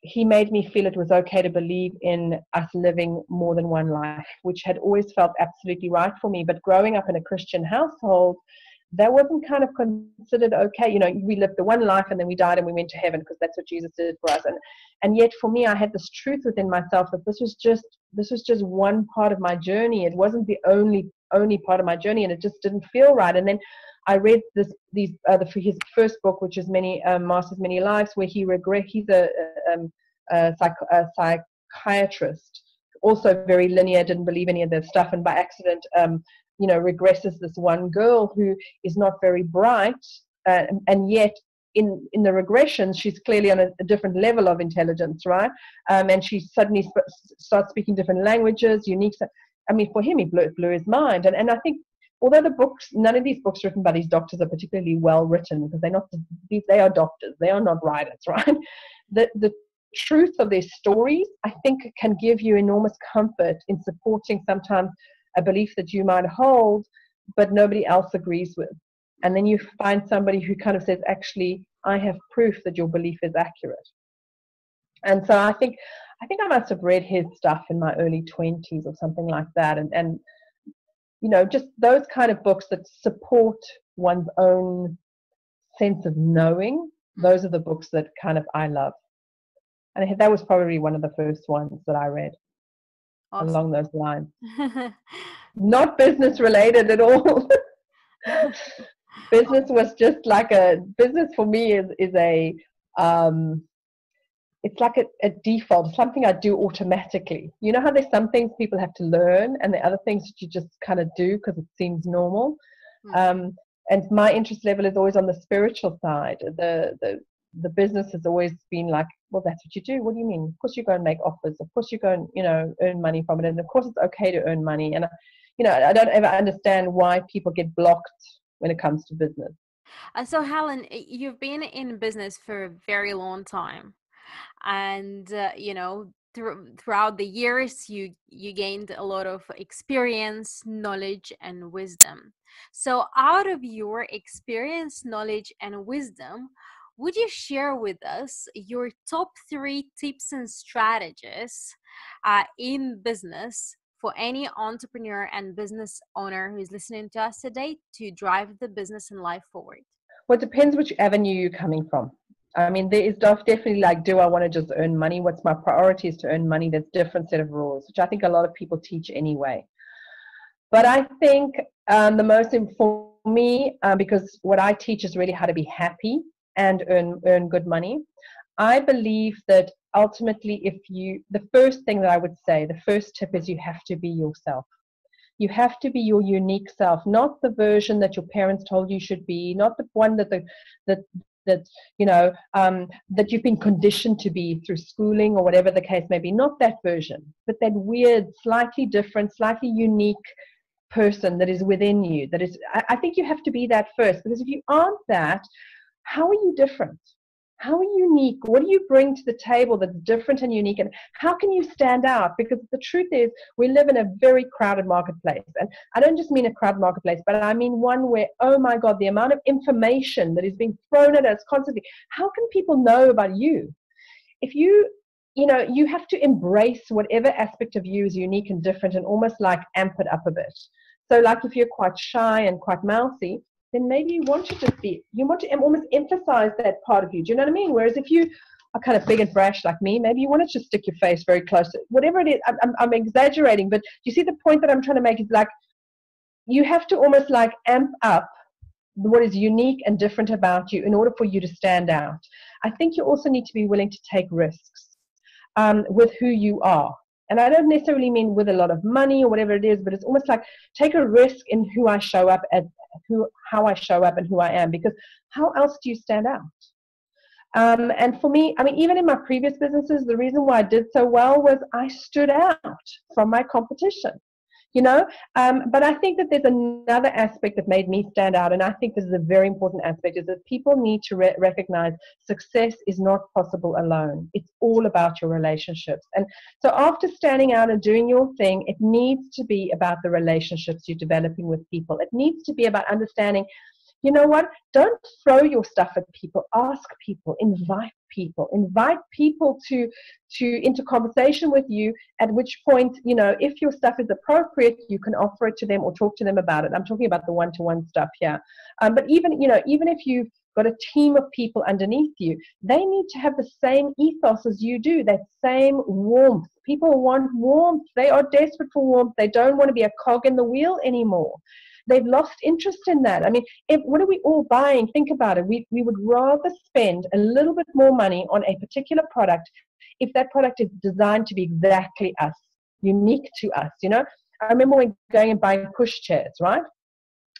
he made me feel it was okay to believe in us living more than one life, which had always felt absolutely right for me. But growing up in a Christian household, that wasn't kind of considered okay. You know, we lived the one life and then we died and we went to heaven, because that's what Jesus did for us. And and yet for me, I had this truth within myself that this was just this was just one part of my journey. It wasn't the only only part of my journey, and it just didn't feel right. And then I read this, these, uh, the, his first book, which is Many um, Masters, Many Lives, where he regret. He's a, um, a, psych, a psychiatrist, also very linear, didn't believe any of their stuff, and by accident, um, you know, regresses this one girl who is not very bright, uh, and, and yet in in the regression, she's clearly on a, a different level of intelligence, right? Um, and she suddenly sp- starts speaking different languages, unique. I mean, for him, he blew, blew his mind, and and I think. Although the books, none of these books written by these doctors are particularly well written, because they're not, they are doctors, they are not writers, right? The, the truth of their stories, I think, can give you enormous comfort in supporting sometimes a belief that you might hold, but nobody else agrees with. And then you find somebody who kind of says, actually, I have proof that your belief is accurate. And so I think, I think I must have read his stuff in my early twenties or something like that. And, and, you know, just those kind of books that support one's own sense of knowing, those are the books that kind of I love. And that was probably one of the first ones that I read. Awesome. Along those lines. Not business related at all. Business was just like a, business for me is, is a, um, it's like a, a default, something I do automatically. You know how there's some things people have to learn and the other things that you just kind of do because it seems normal. Mm-hmm. Um, and my interest level is always on the spiritual side. The, the the business has always been like, well, that's what you do. What do you mean? Of course you go and make offers. Of course you go and, you know, earn money from it. And of course it's okay to earn money. And, I, you know, I don't ever understand why people get blocked when it comes to business. Uh, so Helen, you've been in business for a very long time. And, uh, you know, th- throughout the years, you, you gained a lot of experience, knowledge, and wisdom. So out of your experience, knowledge, and wisdom, would you share with us your top three tips and strategies uh, in business for any entrepreneur and business owner who is listening to us today to drive the business and life forward? Well, it depends which avenue you're coming from. I mean, there is definitely like, do I want to just earn money? What's my priority is to earn money? There's a different set of rules, which I think a lot of people teach anyway. But I think Um, the most important for me, uh, because what I teach is really how to be happy and earn earn good money. I believe that ultimately, if you, the first thing that I would say, the first tip is you have to be yourself. You have to be your unique self, not the version that your parents told you should be, not the one that the that that you know um, that you've been conditioned to be through schooling or whatever the case may be. Not that version, but that weird, slightly different, slightly unique person that is within you. That is, I, I think you have to be that first, because if you aren't that, how are you different? How are you unique? What do you bring to the table that's different and unique? And how can you stand out? Because the truth is, we live in a very crowded marketplace. And I don't just mean a crowded marketplace, but I mean one where, oh my God, the amount of information that is being thrown at us constantly. How can people know about you? If you, you know, you have to embrace whatever aspect of you is unique and different and almost like amp it up a bit. So like if you're quite shy and quite mousy, then maybe you want to just be, you want to almost emphasize that part of you. Do you know what I mean? Whereas if you are kind of big and brash like me, maybe you want to just stick your face very close to whatever it is. I'm, I'm exaggerating, but you see the point that I'm trying to make is like, you have to almost like amp up what is unique and different about you in order for you to stand out. I think you also need to be willing to take risks um, with who you are. And I don't necessarily mean with a lot of money or whatever it is, but it's almost like take a risk in who I show up as, who, how I show up and who I am, because how else do you stand out? Um, and for me, I mean, even in my previous businesses, the reason why I did so well was I stood out from my competition, you know? Um, but I think that there's another aspect that made me stand out, and I think this is a very important aspect, is that people need to re- recognize success is not possible alone. It's all about your relationships. And so after standing out and doing your thing, it needs to be about the relationships you're developing with people. It needs to be about understanding, you know what, don't throw your stuff at people. Ask people, invite people, invite people to, to into conversation with you, at which point, you know, if your stuff is appropriate, you can offer it to them or talk to them about it. I'm talking about the one-to-one stuff here. Um, but even, you know, even if you've got a team of people underneath you, they need to have the same ethos as you do, that same warmth. People want warmth. They are desperate for warmth. They don't want to be a cog in the wheel anymore. They've lost interest in that. I mean, if, what are we all buying? Think about it. We, we would rather spend a little bit more money on a particular product if that product is designed to be exactly us, unique to us, you know? I remember when going and buying push chairs, right?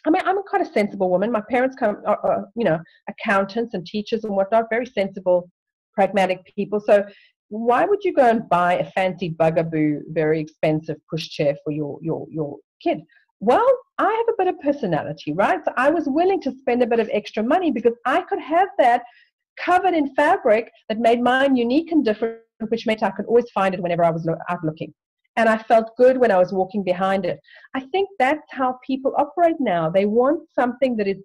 I mean, I'm quite a sensible woman. My parents come, are, are, you know, accountants and teachers and whatnot, very sensible, pragmatic people. So why would you go and buy a fancy Bugaboo, very expensive push chair for your, your, your kid? Well, I have a bit of personality, right? So I was willing to spend a bit of extra money because I could have that covered in fabric that made mine unique and different, which meant I could always find it whenever I was out looking. And I felt good when I was walking behind it. I think that's how people operate now. They want something that is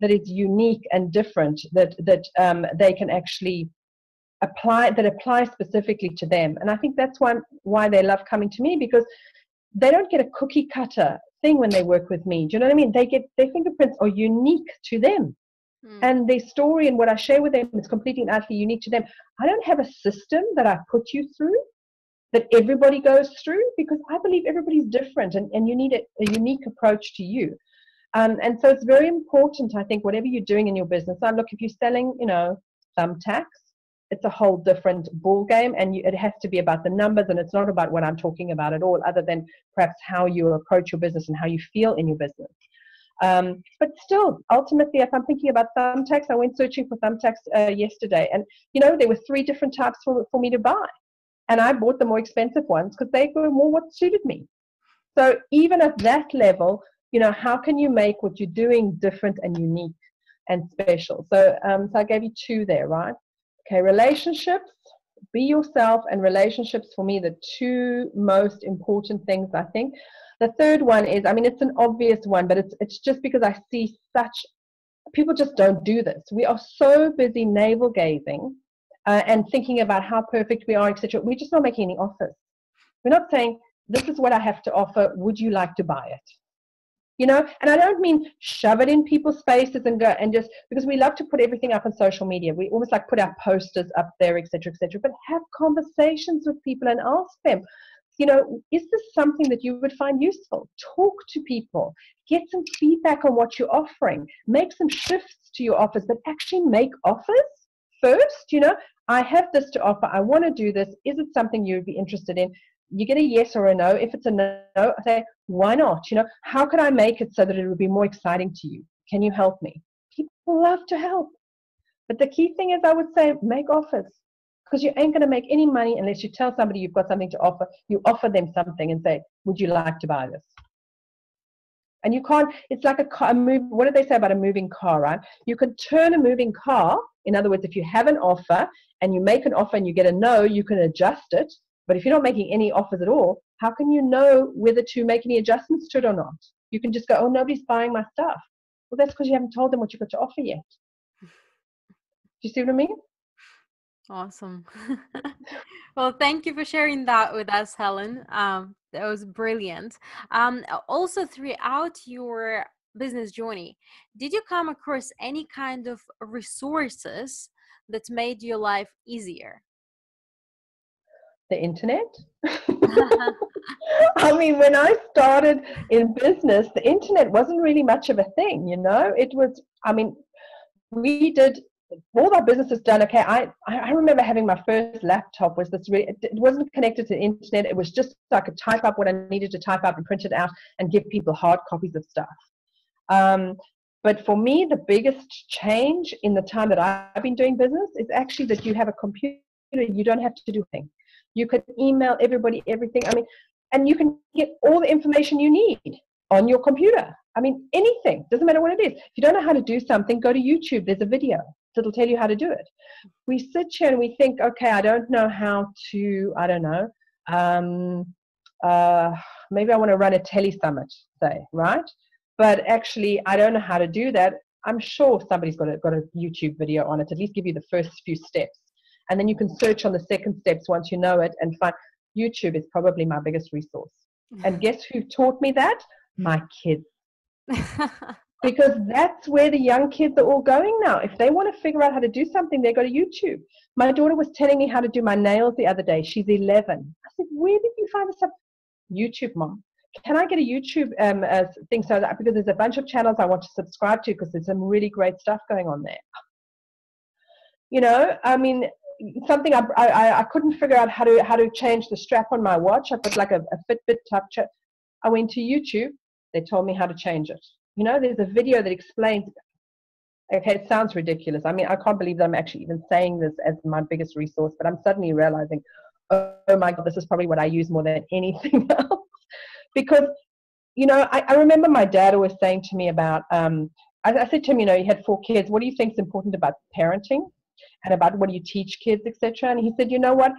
that is unique and different, that that um, they can actually apply, that applies specifically to them. And I think that's why why they love coming to me, because they don't get a cookie cutter thing when they work with me. Do you know what I mean? They get, their fingerprints are unique to them. Mm. And their story and what I share with them is completely and utterly unique to them. I don't have a system that I put you through, that everybody goes through, because I believe everybody's different and, and you need a, a unique approach to you. Um, and so it's very important, I think, whatever you're doing in your business. I look, if you're selling, you know, thumbtacks, it's a whole different ball game, and you, it has to be about the numbers, and it's not about what I'm talking about at all, other than perhaps how you approach your business and how you feel in your business. Um, but still, ultimately, if I'm thinking about thumbtacks, I went searching for thumbtacks uh, yesterday, and, you know, there were three different types for, for me to buy, and I bought the more expensive ones because they were more what suited me. So even at that level, you know, how can you make what you're doing different and unique and special? So, um, so I gave you two there, right? Okay, relationships, be yourself, and relationships for me, the two most important things, I think. The third one is, I mean, it's an obvious one, but it's it's just because I see such, people just don't do this. We are so busy navel gazing uh, and thinking about how perfect we are, et cetera. We're just not making any offers. We're not saying, this is what I have to offer. Would you like to buy it? You know, and I don't mean shove it in people's faces and go and just, because we love to put everything up on social media. We almost like put our posters up there, et cetera, et cetera. But have conversations with people and ask them, you know, is this something that you would find useful? Talk to people, get some feedback on what you're offering, make some shifts to your offers, but actually make offers first. You know, I have this to offer, I want to do this, is it something you would be interested in? You get a yes or a no. If it's a no, I say, why not? You know, how could I make it so that it would be more exciting to you? Can you help me? People love to help. But the key thing is, I would say, make offers, because you ain't going to make any money unless you tell somebody you've got something to offer. You offer them something and say, would you like to buy this? And you can't, it's like a car, a move, what did they say about a moving car, right? You can turn a moving car. In other words, if you have an offer and you make an offer and you get a no, you can adjust it. But if you're not making any offers at all, how can you know whether to make any adjustments to it or not? You can just go, oh, nobody's buying my stuff. Well, that's because you haven't told them what you've got to offer yet. Do you see what I mean? Awesome. Well, thank you for sharing that with us, Helen. Um, that was brilliant. Um, also, throughout your business journey, did you come across any kind of resources that made your life easier? The internet. I mean, when I started in business, the internet wasn't really much of a thing, you know. It was, I mean, we did, all our business was done, okay, I, I remember having my first laptop was this, really, it wasn't connected to the internet, it was just so I could type up what I needed to type up and print it out and give people hard copies of stuff. Um, but for me, the biggest change in the time that I've been doing business is actually that you have a computer, you don't have to do anything. You can email everybody, everything. I mean, and you can get all the information you need on your computer. I mean, anything. Doesn't matter what it is. If you don't know how to do something, go to YouTube. There's a video. It'll tell you how to do it. We sit here and we think, okay, I don't know how to, I don't know, um, uh, maybe I want to run a telesummit, say, right? But actually, I don't know how to do that. I'm sure somebody's got a, got a YouTube video on it, at least give you the first few steps. And then you can search on the second steps once you know it and find. YouTube is probably my biggest resource. And guess who taught me that? My kids. Because that's where the young kids are all going now. If they want to figure out how to do something, they go to YouTube. My daughter was telling me how to do my nails the other day. She's eleven. I said, where did you find this up? YouTube, Mom. Can I get a YouTube um, uh, thing? So that, because there's a bunch of channels I want to subscribe to because there's some really great stuff going on there. You know, I mean, something I, I I couldn't figure out how to how to change the strap on my watch. I put like a, a Fitbit type chat. I went to YouTube. They told me how to change it. You know, there's a video that explains. Okay, it sounds ridiculous. I mean, I can't believe that I'm actually even saying this as my biggest resource, but I'm suddenly realizing, oh, oh my God, this is probably what I use more than anything else. Because, you know, I, I remember my dad always saying to me about, um, I, I said to him, you know, you had four kids. What do you think is important about parenting? And about what do you teach kids, et cetera. And he said, you know what?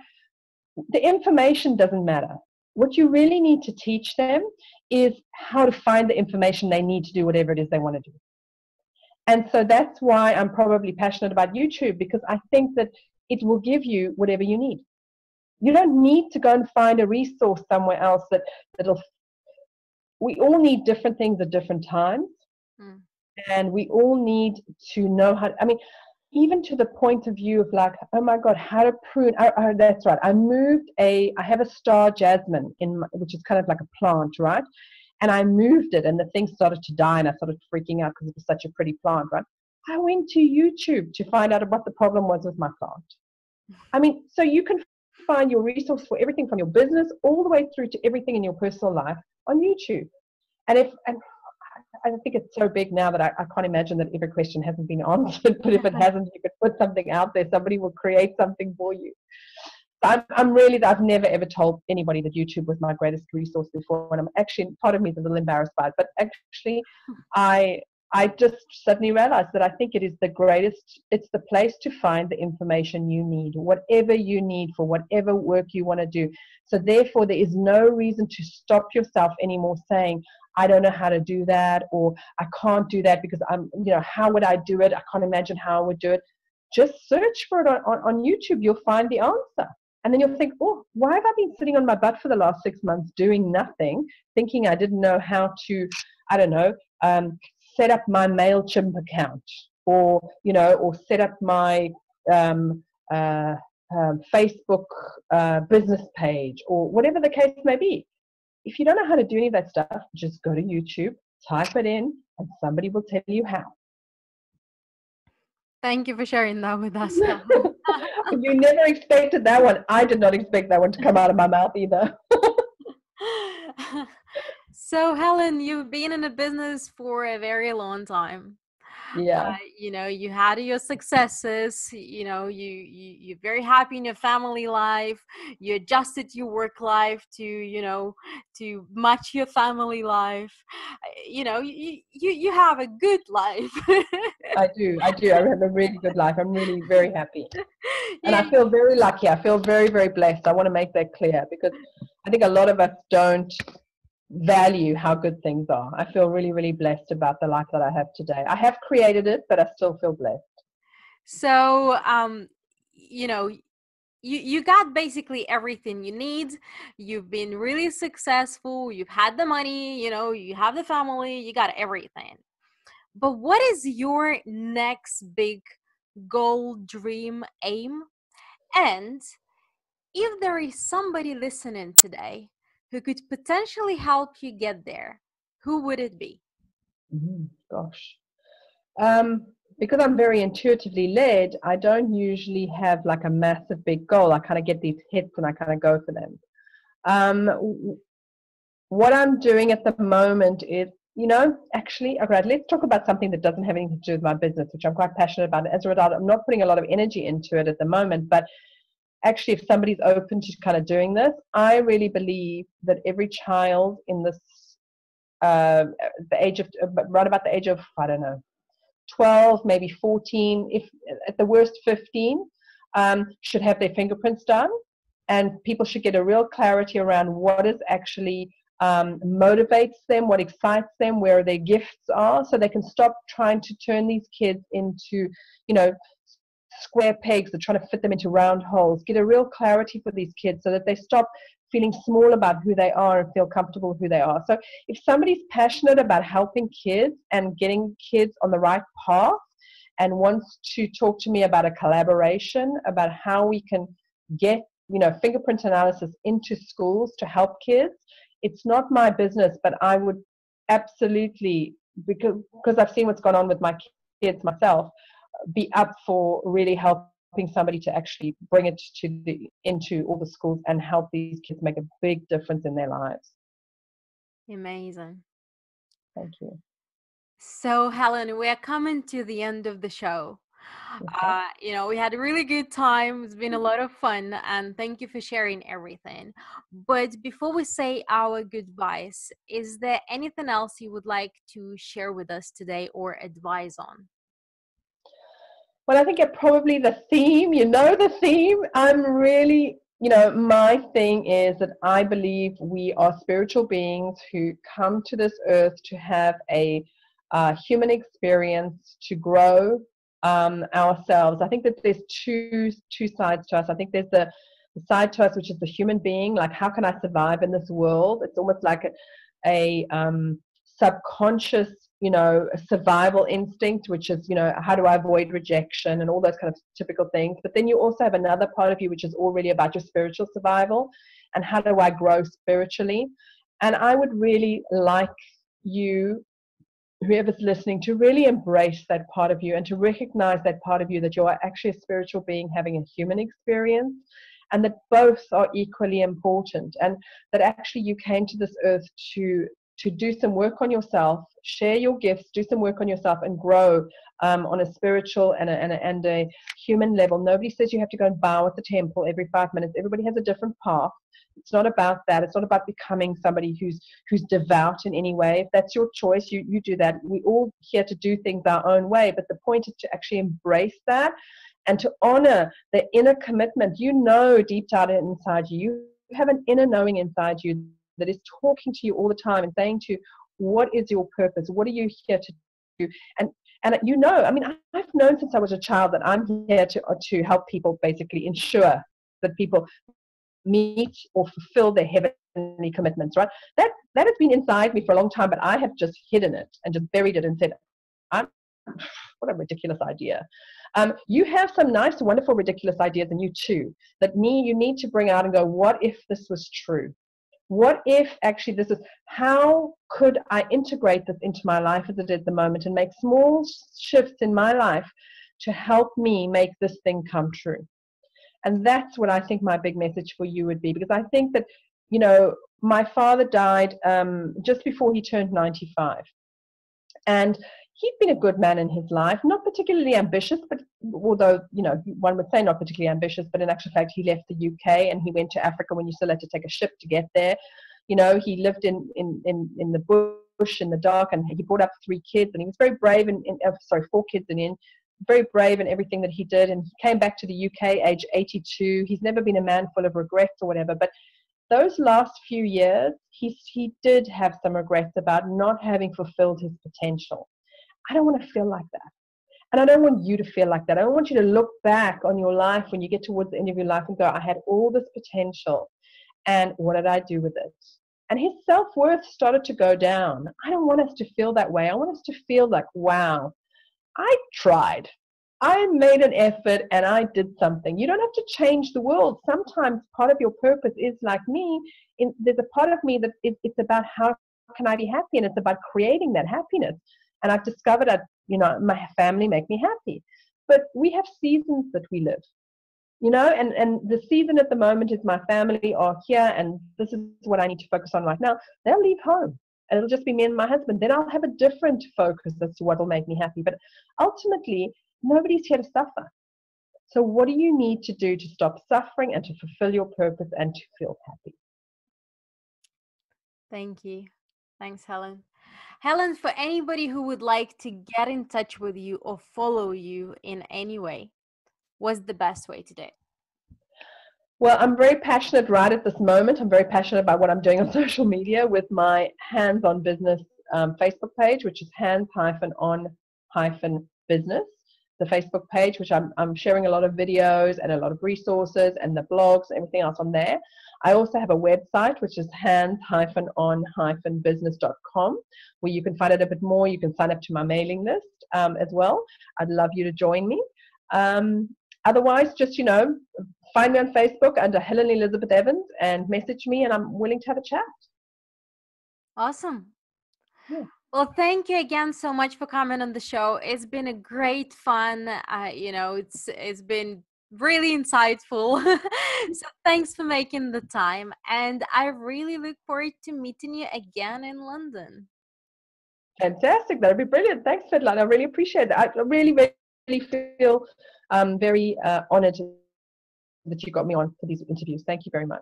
The information doesn't matter. What you really need to teach them is how to find the information they need to do whatever it is they want to do. And so that's why I'm probably passionate about YouTube, because I think that it will give you whatever you need. You don't need to go and find a resource somewhere else that, that'll... We all need different things at different times. Mm. And we all need to know how... I mean... Even to the point of view of like, oh my God, how to prune. I, I, that's right. I moved a, I have a star jasmine in, my, which is kind of like a plant, right? And I moved it and the thing started to die and I started freaking out because it was such a pretty plant, right? I went to YouTube to find out what the problem was with my plant. I mean, so you can find your resource for everything from your business all the way through to everything in your personal life on YouTube. And if, and I think it's so big now that I, I can't imagine that every question hasn't been answered, but if it hasn't, you could put something out there. Somebody will create something for you. So I'm, I'm really, I've never ever told anybody that YouTube was my greatest resource before, and I'm actually, part of me is a little embarrassed by it, but actually I, I just suddenly realized that I think it is the greatest, it's the place to find the information you need, whatever you need for whatever work you want to do. So therefore, there is no reason to stop yourself anymore saying, I don't know how to do that, or I can't do that because I'm, you know, how would I do it? I can't imagine how I would do it. Just search for it on, on, on YouTube. You'll find the answer. And then you'll think, oh, why have I been sitting on my butt for the last six months doing nothing, thinking I didn't know how to, I don't know, um, set up my Mailchimp account or, you know, or set up my, um, uh, um, Facebook uh, business page, or whatever the case may be. If you don't know how to do any of that stuff, just go to YouTube, type it in, and somebody will tell you how. Thank you for sharing that with us. You never expected that one. I did not expect that one to come out of my mouth either. So Helen, you've been in the business for a very long time. Yeah. Uh, you know, you had your successes, you know, you, you, you're very happy in your family life. You adjusted your work life to, you know, to match your family life. You know, you, you, you have a good life. I do. I do. I have a really good life. I'm really very happy. And yeah. I feel very lucky. I feel very, very blessed. I want to make that clear, because I think a lot of us don't value how good things are. I feel really, really blessed about the life that I have today. I have created it, but I still feel blessed. So, um, you know, you, you got basically everything you need. You've been really successful. You've had the money, you know, you have the family, you got everything. But what is your next big goal, dream, aim? And if there is somebody listening today who could potentially help you get there, who would it be? Mm-hmm. Gosh. Um, because I'm very intuitively led, I don't usually have like a massive big goal. I kind of get these hits and I kind of go for them. Um, what I'm doing at the moment is, you know, actually, all right, let's talk about something that doesn't have anything to do with my business, which I'm quite passionate about. As a result, I'm not putting a lot of energy into it at the moment, but actually, if somebody's open to kind of doing this, I really believe that every child in this, uh, the age of, right about the age of, I don't know, twelve, maybe fourteen, if at the worst fifteen, um, should have their fingerprints done, and people should get a real clarity around what is actually um, motivates them, what excites them, where their gifts are, so they can stop trying to turn these kids into, you know, square pegs. They're trying to fit them into round holes. Get a real clarity for these kids so that they stop feeling small about who they are and feel comfortable with who they are. So if somebody's passionate about helping kids and getting kids on the right path and wants to talk to me about a collaboration, about how we can get, you know, fingerprint analysis into schools to help kids, it's not my business, but I would absolutely, because, because I've seen what's gone on with my kids myself, be up for really helping somebody to actually bring it to the into all the schools and help these kids make a big difference in their lives. Amazing. Thank you. So Helen, we are coming to the end of the show. Okay. Uh, you know, we had a really good time. It's been a lot of fun, and thank you for sharing everything. But before we say our goodbyes, is there anything else you would like to share with us today or advise on? Well, I think it probably the theme, you know, the theme. I'm really, you know, my thing is that I believe we are spiritual beings who come to this earth to have a uh, human experience, to grow um, ourselves. I think that there's two two sides to us. I think there's the, the side to us, which is the human being, like how can I survive in this world? It's almost like a, a um, subconscious, you know, a survival instinct, which is, you know, how do I avoid rejection and all those kind of typical things. But then you also have another part of you, which is all really about your spiritual survival and how do I grow spiritually. And I would really like you, whoever's listening, to really embrace that part of you and to recognize that part of you, that you are actually a spiritual being having a human experience, and that both are equally important, and that actually you came to this earth to to do some work on yourself, share your gifts, do some work on yourself, and grow um, on a spiritual and a, and, a, and a human level. Nobody says you have to go and bow at the temple every five minutes. Everybody has a different path. It's not about that. It's not about becoming somebody who's who's devout in any way. If that's your choice, you, you do that. We're all here to do things our own way, but the point is to actually embrace that and to honor the inner commitment. You know deep down inside you, you have an inner knowing inside you that is talking to you all the time and saying to you, what is your purpose? What are you here to do? And and you know, I mean, I've known since I was a child that I'm here to to help people basically ensure that people meet or fulfill their heavenly commitments, right? That that has been inside me for a long time, but I have just hidden it and just buried it and said, I'm What a ridiculous idea. Um, you have some nice, wonderful, ridiculous ideas in you too that need, you need to bring out and go, what if this was true? What if actually this is, how could I integrate this into my life as it is at the moment and make small shifts in my life to help me make this thing come true? And that's what I think my big message for you would be, because I think that, you know, my father died um, just before he turned ninety-five. And he'd been a good man in his life, not particularly ambitious, but although, you know, one would say not particularly ambitious, but in actual fact, he left the U K and he went to Africa when you still had to take a ship to get there. You know, he lived in, in, in, in the bush, in the dark, and he brought up three kids, and he was very brave, and uh, sorry, four kids and in. very brave in everything that he did, and he came back to the U K age eighty-two. He's never been a man full of regrets or whatever, but those last few years he, he did have some regrets about not having fulfilled his potential. I don't want to feel like that, and I don't want you to feel like that. I don't want you to look back on your life when you get towards the end of your life and go, I had all this potential, and what did I do with it? And his self-worth started to go down. I don't want us to feel that way. I want us to feel like, wow, I tried. I made an effort and I did something. You don't have to change the world. Sometimes part of your purpose is like me. In, there's a part of me that it, it's about how can I be happy, and it's about creating that happiness. And I've discovered that, you know, my family make me happy. But we have seasons that we live, you know, and, and the season at the moment is my family are here and this is what I need to focus on right now. They'll leave home. And it'll just be me and my husband. Then I'll have a different focus as to what will make me happy. But ultimately, nobody's here to suffer. So what do you need to do to stop suffering and to fulfill your purpose and to feel happy? Thank you. Thanks, Helen. Helen, for anybody who would like to get in touch with you or follow you in any way, what's the best way to do it? Well, I'm very passionate right at this moment. I'm very passionate about what I'm doing on social media with my Hands On Business um, Facebook page, which is hands on business, the Facebook page, which I'm, I'm sharing a lot of videos and a lot of resources and the blogs and everything else on there. I also have a website, which is hands on business dot com, where you can find out a bit more. You can sign up to my mailing list um, as well. I'd love you to join me. Um, otherwise, just, you know, find me on Facebook under Helen Elizabeth Evans and message me, and I'm willing to have a chat. Awesome. Yeah. Well, thank you again so much for coming on the show. It's been a great fun. Uh, you know, it's it's been really insightful. So thanks for making the time. And I really look forward to meeting you again in London. Fantastic. That'd be brilliant. Thanks, Svietlana. I really appreciate it. I really, really feel um, very uh, honored that you got me on for these interviews. Thank you very much.